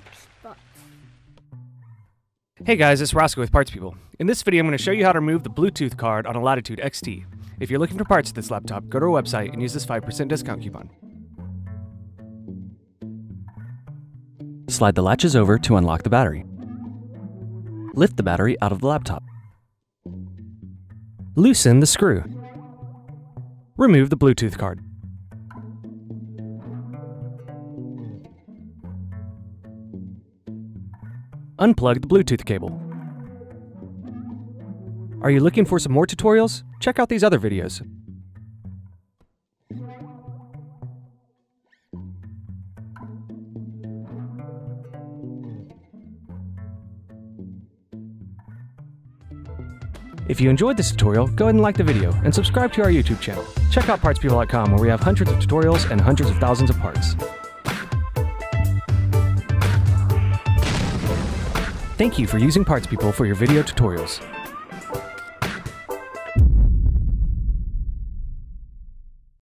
Xbox. Hey guys, it's Roscoe with Parts-People. In this video, I'm going to show you how to remove the Bluetooth card on a Latitude XT. If you're looking for parts for this laptop, go to our website and use this 5% discount coupon. Slide the latches over to unlock the battery. Lift the battery out of the laptop. Loosen the screw. Remove the Bluetooth card. Unplug the Bluetooth cable. Are you looking for some more tutorials? Check out these other videos. If you enjoyed this tutorial, go ahead and like the video and subscribe to our YouTube channel. Check out parts-people.com where we have hundreds of tutorials and hundreds of thousands of parts. Thank you for using Parts-People for your video tutorials.